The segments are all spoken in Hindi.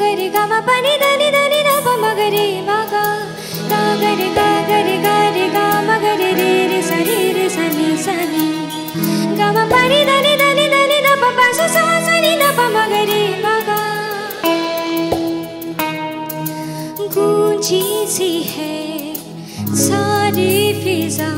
gare ga ma pani da ni na pa ma gare ma ga gare ga ma gare re sa ni ga ma pani da ni na pa sa ni na pa ma gare ma ga गूंजी सी है सारी फिजा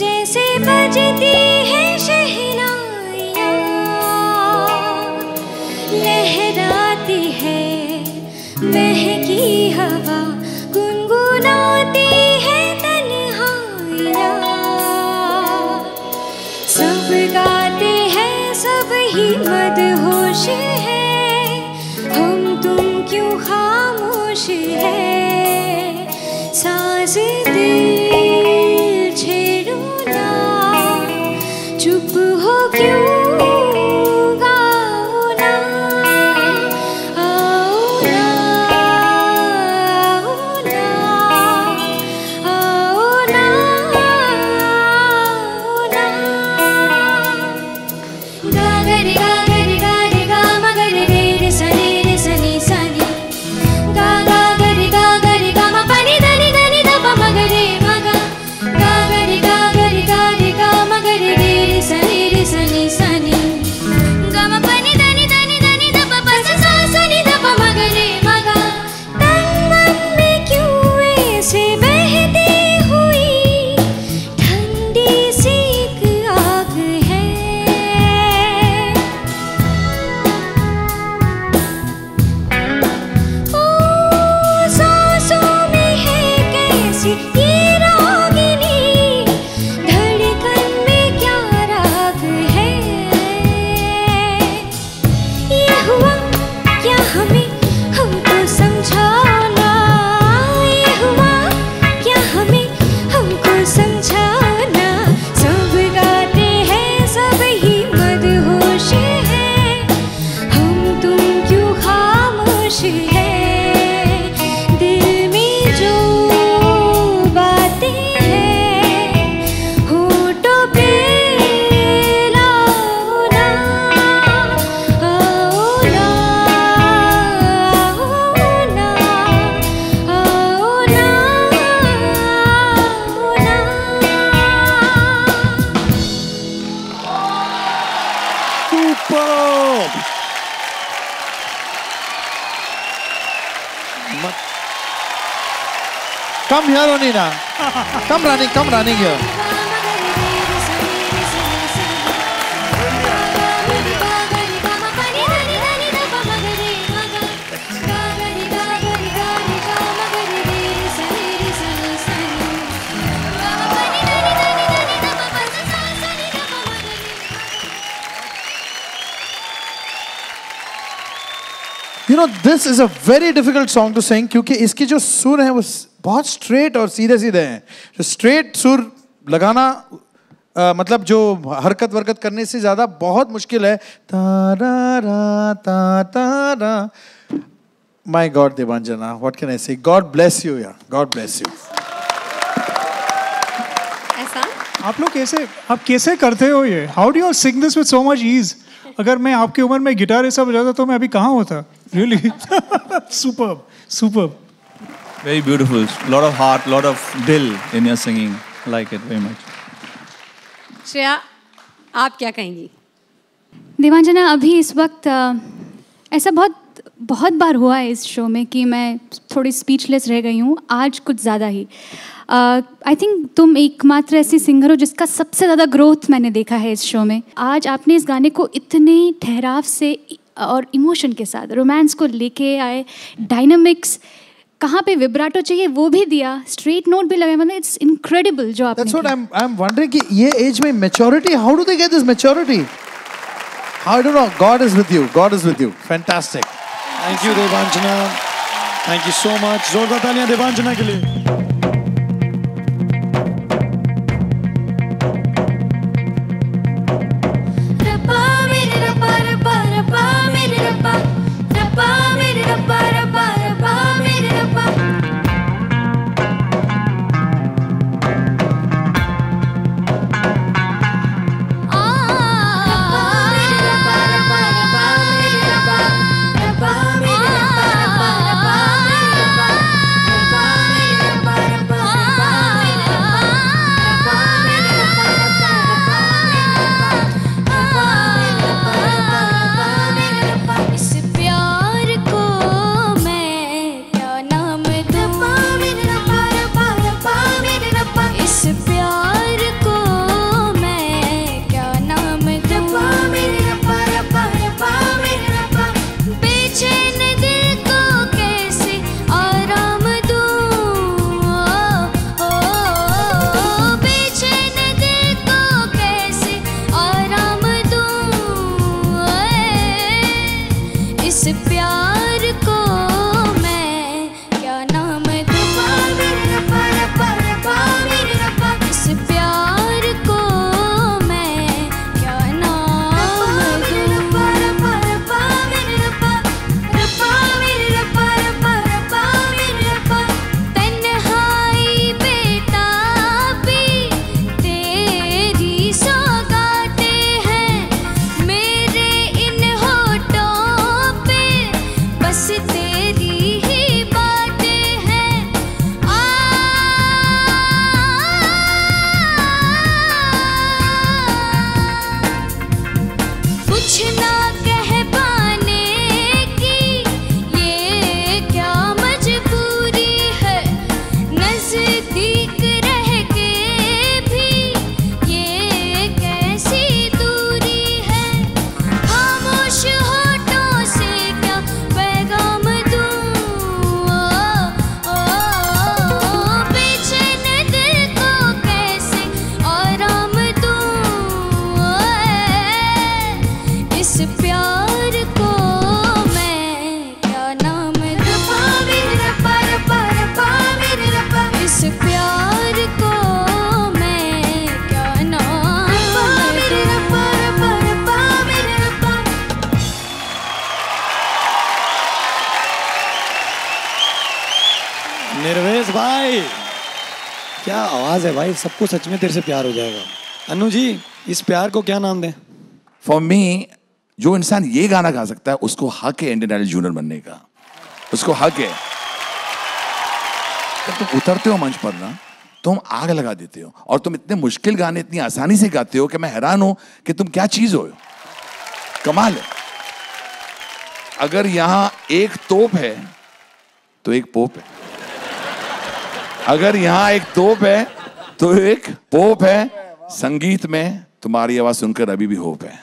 जैसे बजती है शहनाइयां लहराती है महकी हवा गुनगुनाती है तन्हाइयां सब गाते हैं सब ही मदहोश है हम तुम क्यों खामोश है सांस दिल छेड़ो ना चुप हो क्यों गाओ ना आओ ना आओ ना आओ ना आओ ना गागर गारे गा मगर रे सनी सनी गागर गागर गा म पानी धनी ध प मगरे मगा गागर गागर गारे गा मगर रे सनी सनी गा म पानी धनी ध प सा सनी ध प मगरे मगा तन मन में क्यों ऐसे बहती हुई ठंडी सी एक आग है ओ सांसों में है कैसी ये रागिनी धड़कन में क्या राग है ये हुआ क्या हमें हमको समझाओ ना ये हुआ क्या हमें हमको समझाओ ना सब गाते हैं सब ही मदहोश है हम तुम क्यों खामोश है दिल में जो बातें हैं होठों पे लाओ ना आओ ना आओ ना आओ ना आओ ना ¡Superb! Come here, Onina. Come running here. You know, this is a very difficult song to sing क्योंकि इसकी जो सुर हैं वो बहुत straight और सीधे सीधे हैं जो straight सुर लगाना मतलब जो हरकत वरकत करने से ज़्यादा बहुत मुश्किल है ता रा My God, Debanjana, what can I say? God bless you, yeah. God bless you. ऐसा आप लोग कैसे करते हो ये? How do you all sing this with so much ease? अगर मैं आपकी उम्र में गिटार ऐसा बजाता तो मैं अभी कहाँ होता? Really? Superb, superb. Very beautiful. Lot of heart, lot of dill in your singing. Like it very much. Shreya आप क्या कहेंगी? देवांजना अभी इस वक्त ऐसा बहुत बार हुआ है इस शो में कि मैं थोड़ी स्पीचलेस रह गई हूँ आज कुछ ज़्यादा ही आई थिंक तुम एकमात्र ऐसी सिंगर हो जिसका सबसे ज़्यादा ग्रोथ मैंने देखा है इस शो में आज आपने इस गाने को इतने ठहराव से और इमोशन के साथ रोमांस को लेके आए डायनामिक्स कहाँ पे विब्राटो चाहिए वो भी दिया स्ट्रेट नोट भी लगाया मतलब इट्स इनक्रेडिबल जो आपने That's what I'm wondering कि ये एज में maturity how do they get this maturity? I don't know. God is with you. God is with you. Fantastic. Thank you, Debanjana. Thank you so much. जोरदार तालियां देवांजना के लिए Bye. इस प्यार को मैं क्या नाम दूं, इस प्यार को मैं क्या नाम दूं, तन्हाई बेताबी तेरी सौगाते हैं मेरे इन होठों पे बस तेरी ही बातें हैं। कुछ ना कह पाने की ये क्या मजबूरी है, नजदीक रह के भी ये कैसी दूरी है, खामोश होठों से क्या पैगाम दूं, बेचैन दिल को कैसे आराम दूं, इस प्यार को मैं क्या नाम दूं, इस प्यार को मैं क्या नाम दूं। निर्वेश भाई क्या आवाज है भाई, सबको सच में तेरे से प्यार हो जाएगा। अनु जी इस प्यार को क्या नाम दें? फॉर मी जो इंसान ये गाना गा सकता है उसको हक है इंडियन आइडल जूनियर बनने का, उसको हक है। जब तुम उतरते हो मंच पर ना तुम आग लगा देते हो, और तुम इतने मुश्किल गाने इतनी आसानी से गाते हो कि मैं हैरान हूं कि तुम क्या चीज हो, कमाल है। अगर यहाँ एक तोप है तो एक पोप है, अगर यहाँ एक तोप है तो एक पोप है, संगीत में तुम्हारी आवाज सुनकर अभी भी होप है।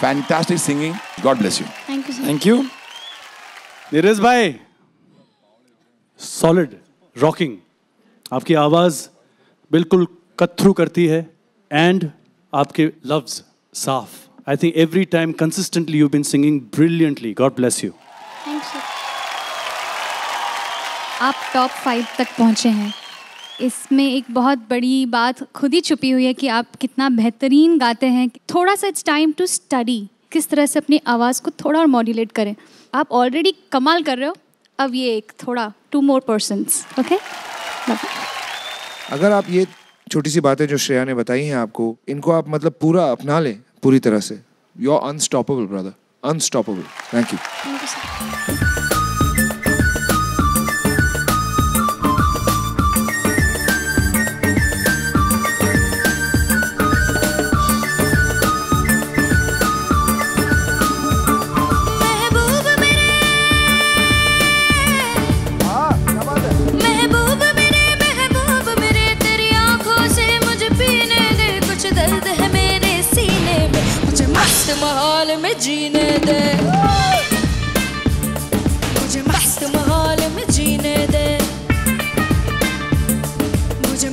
Fantastic singing, God bless you. Thank you sir. Thank you Neeraj भाई, सॉलिड रॉकिंग, आपकी आवाज़ बिल्कुल कट थ्रू करती है एंड आपके लफ्ज़ साफ। I think every time consistently you been singing brilliantly, God bless you. Thank you. आप टॉप 5 तक पहुंचे हैं, इसमें एक बहुत बड़ी बात खुद ही छुपी हुई है कि आप कितना बेहतरीन गाते हैं। थोड़ा सा इट्स टाइम टू स्टडी, किस तरह से अपनी आवाज़ को थोड़ा और मॉड्यूलेट करें। आप ऑलरेडी कमाल कर रहे हो, अब ये एक थोड़ा 2 more persons, ओके। अगर आप ये छोटी सी बातें जो श्रेया ने बताई हैं आपको, इनको आप मतलब पूरा अपना लें पूरी तरह से। You are unstoppable brother, unstoppable. Thank you. Thank you sir. माहौल में जीने दे, मुझे मस्त माहौल में जीने दे, मुझे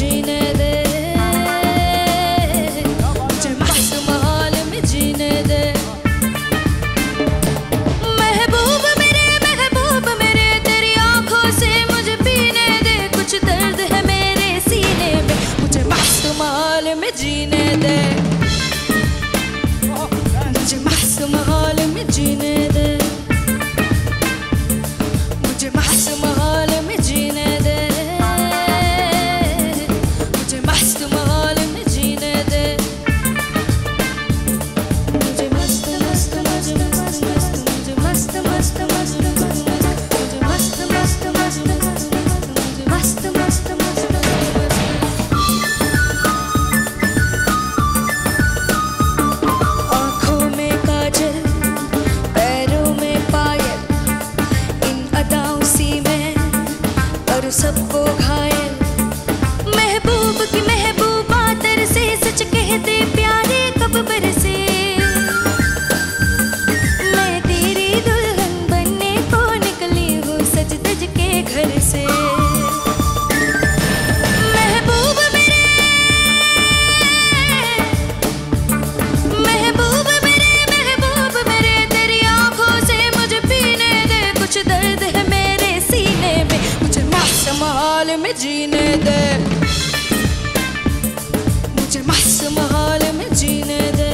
जीने दे, मुझे मस्त माहौल में जीने दे। महबूब मेरे तेरी आंखों से मुझे पीने दे, कुछ दर्द है मेरे सीने में, मुझे मस्त माहौल में जीने दे, माहौल में जीने दे, मुझे मस्त माहौल में जीने दे। जीने दे, मुझे मस्त माहौल में जीने दे,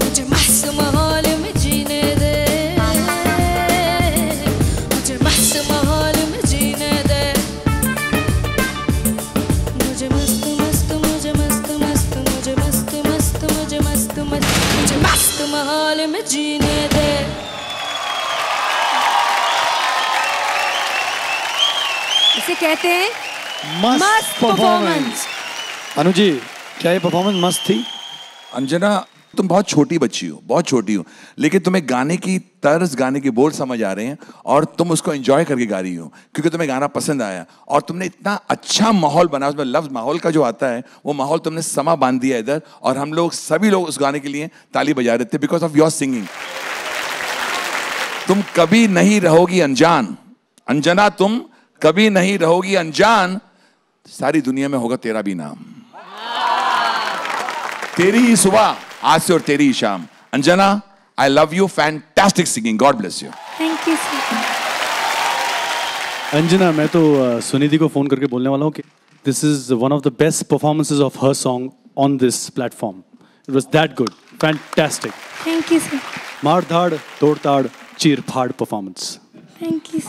मुझे मस्त माहौल में जीने दे, मुझे मस्त माहौल में जीने दे, मुझे मस्त मस्त मुझे मस्त मस्त मुझे मस्त मस्त मुझे मस्त मस्त मुझे मस्त माहौल में जीने दे. इसे कहते हैं मस्त परफॉर्मेंस. अनु जी, क्या ये परफॉर्मेंस मस्त थी? अंजना, तुम बहुत छोटी बच्ची हो, बहुत छोटी हो, लेकिन तुम्हें गाने की तर्ज, गाने के बोल समझ आ रहे हैं और तुम उसको एंजॉय करके गा रही हो क्योंकि तुम्हें गाना पसंद आया और तुमने इतना अच्छा माहौल बनाया. उसमें लफ्ज़ माहौल का जो आता है वो माहौल तुमने समा बांध दिया इधर और हम लोग सभी लोग उस गाने के लिए ताली बजा रहे थे बिकॉज ऑफ योर सिंगिंग. तुम कभी नहीं रहोगी अनजान, अंजना तुम कभी नहीं रहोगी अनजान, सारी दुनिया में होगा तेरा भी नाम. तेरी ही सुबह आज से और तेरी ही शाम. Anjana, I love you, fantastic singing, God bless you. Thank you. Anjana, मैं तो सुनिधि को फोन करके बोलने वाला हूँ कि this is one of the best performances of her song on this platform. It was that good, fantastic. Thank you sir. मार धाड़, तोड़ ताड़, चीर फाड़ परफॉर्मेंस.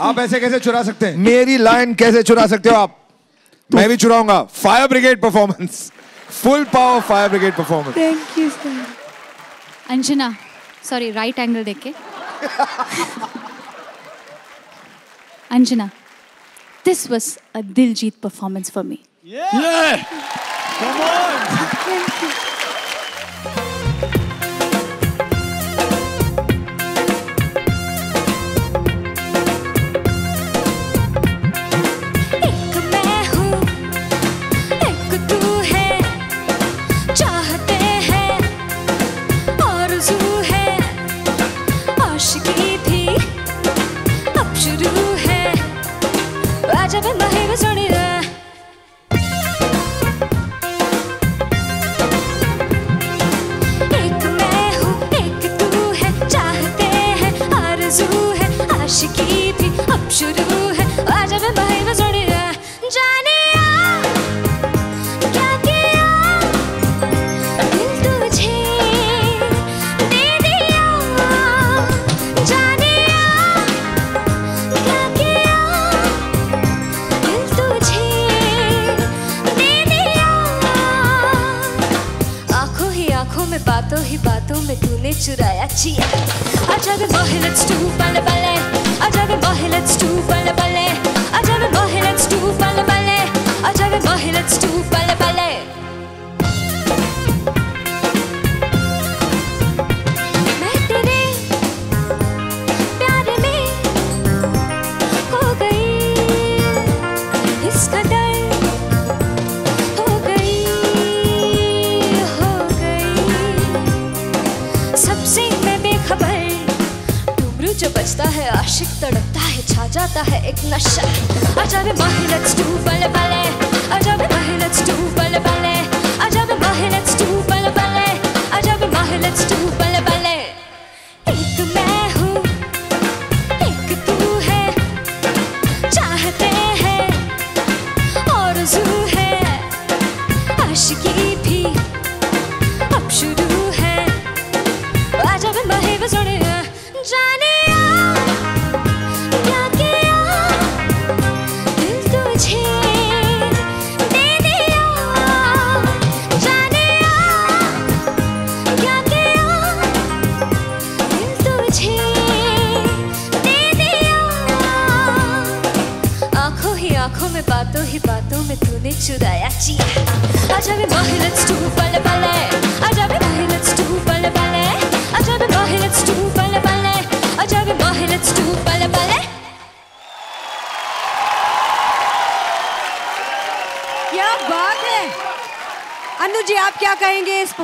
आप ऐसे कैसे चुरा सकते हैं मेरी लाइन? कैसे चुरा सकते हो आप? मैं भी चुराऊंगा. Fire brigade performance, full power fire brigade performance. Thank you sir. Anjana, sorry, right angle देख के. Anjana, this was a Diljit performance for me. Come on.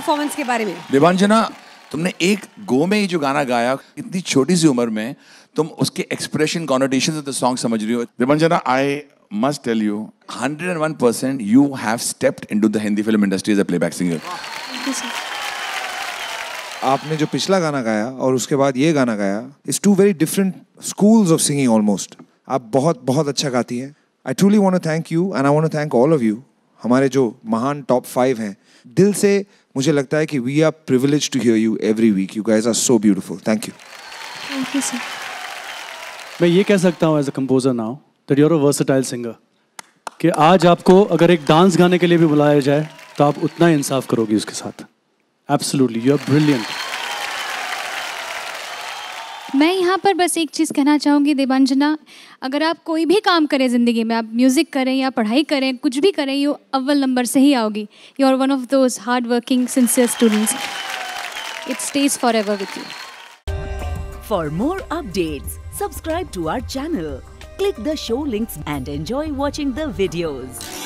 Performance के बारे में देवांजना, तुमने एक गो में ही जो गाना गाया, इतनी छोटी सी उम्र में तुम उसके expression, connotation of the song समझ रही हो. Devanjana, I must tell you 101% you have stepped into the Hindi film industry as a playback singer. आपने जो पिछला गाना गाया और उसके बाद ये गाना गाया, it's two very different schools of singing almost. आप बहुत बहुत अच्छा गाती हैं. I truly want to thank you and I want to thank all of you. हमारे जो महान top 5 हैं, दिल से मुझे लगता है कि we are privileged to hear you every week. You guys are so beautiful. Thank you. Thank you sir. मैं ये कह सकता हूँ as a composer now that you're a versatile singer. कि आज आपको अगर एक डांस गाने के लिए भी बुलाया जाए, तो आप उतना ही इंसाफ करोगी उसके साथ. Absolutely, you are brilliant. मैं यहाँ पर बस एक चीज़ कहना चाहूँगी देबांजना, अगर आप कोई भी काम करें ज़िंदगी में, आप म्यूज़िक करें या पढ़ाई करें, कुछ भी करें, यू अव्वल नंबर से ही आओगी. You are one of those hard working sincere students. It stays forever with you. For more updates subscribe to our channel, click the show links and enjoy watching the videos.